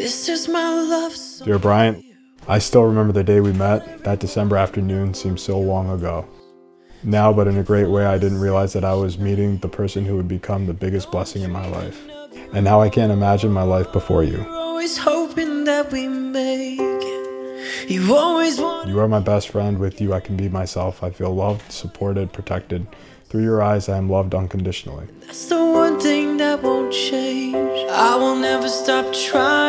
This is my love song. Dear Bryant, I still remember the day we met. That December afternoon seems so long ago. Now, but in a great way, I didn't realize that I was meeting the person who would become the biggest blessing in my life. And now I can't imagine my life before you. You are my best friend. With you, I can be myself. I feel loved, supported, protected. Through your eyes, I am loved unconditionally. That's the one thing that won't change. I will never stop trying.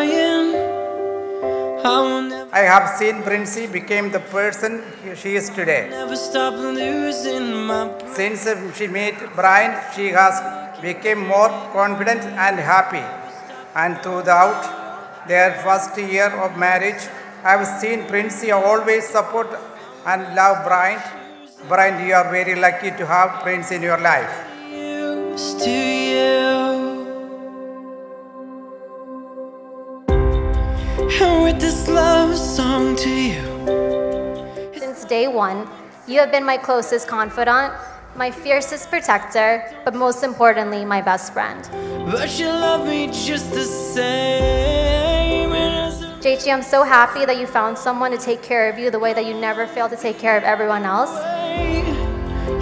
I have seen Princy became the person she is today. Never stop losing my Since she met Brian, she has become more confident and happy. And throughout their first year of marriage, I have seen Princy always support and love Brian. Brian, you are very lucky to have Princy in your life. To you. And with this love song to you. Since day one, you have been my closest confidant, my fiercest protector, but most importantly, my best friend. But you love me just the same. JT, I'm so happy that you found someone to take care of you the way that you never fail to take care of everyone else.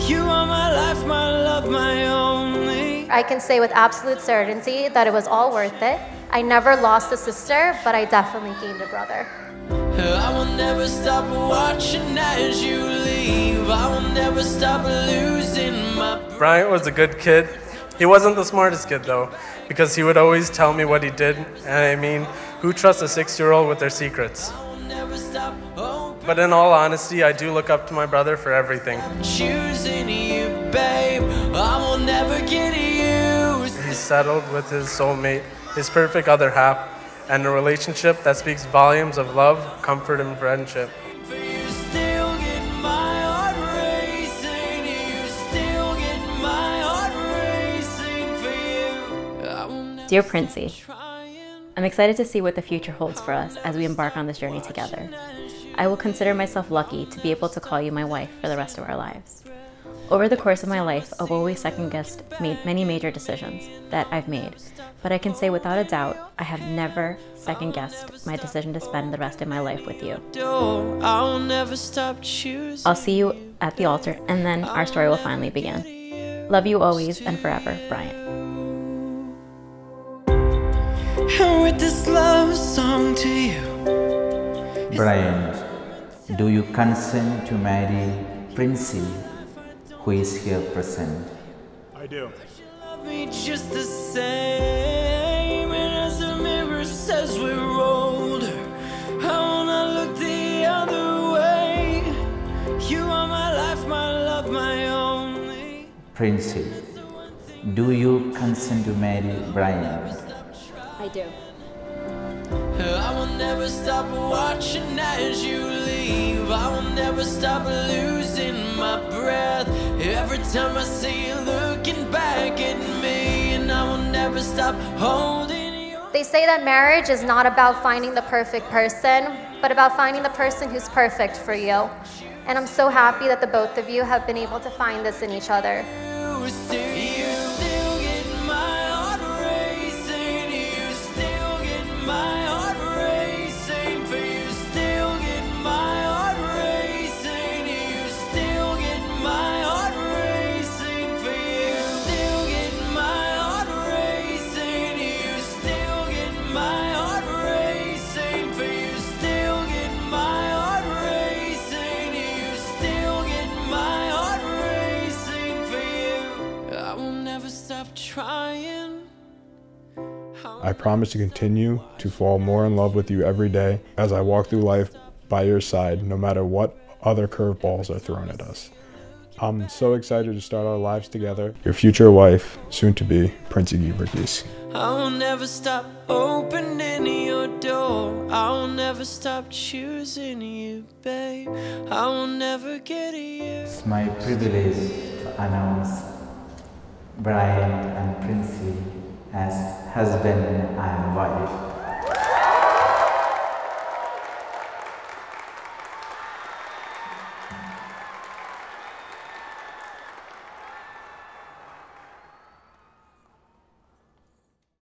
You are my life, my love, my only. I can say with absolute certainty that it was all worth it. I never lost a sister, but I definitely gained a brother. I will never stop watching as you leave. I will never stop losing my... Bryant was a good kid. He wasn't the smartest kid though, because he would always tell me what he did. And I mean, who trusts a 6-year-old with their secrets? But in all honesty, I do look up to my brother for everything. He's settled with his soulmate, his perfect other half, and a relationship that speaks volumes of love, comfort, and friendship. Dear Princy, I'm excited to see what the future holds for us as we embark on this journey together. I will consider myself lucky to be able to call you my wife for the rest of our lives. Over the course of my life, I've always second-guessed many major decisions that I've made, but I can say without a doubt, I have never second-guessed my decision to spend the rest of my life with you. I'll see you at the altar, and then our story will finally begin. Love you always and forever, Brian. With this love song to you. Brian, do you consent to marry Princy, who is here present? I do. Just the same, and as the mirror says we're older, I wanna look the other way. You are my life, my love, my only. Princy, do you consent to marry Brian? I do. I will never stop watching as you leave. I will never stop losing my breath. Every time I see you looking back at me, and I will never stop holding you. They say that marriage is not about finding the perfect person, but about finding the person who's perfect for you. And I'm so happy that the both of you have been able to find this in each other. I promise to continue to fall more in love with you every day as I walk through life by your side, no matter what other curveballs are thrown at us. I'm so excited to start our lives together. Your future wife, soon to be, Princy. I'll never stop opening your door. I'll never stop choosing you, babe. I will never get you. It's my privilege to announce Brian and Princy as husband and wife.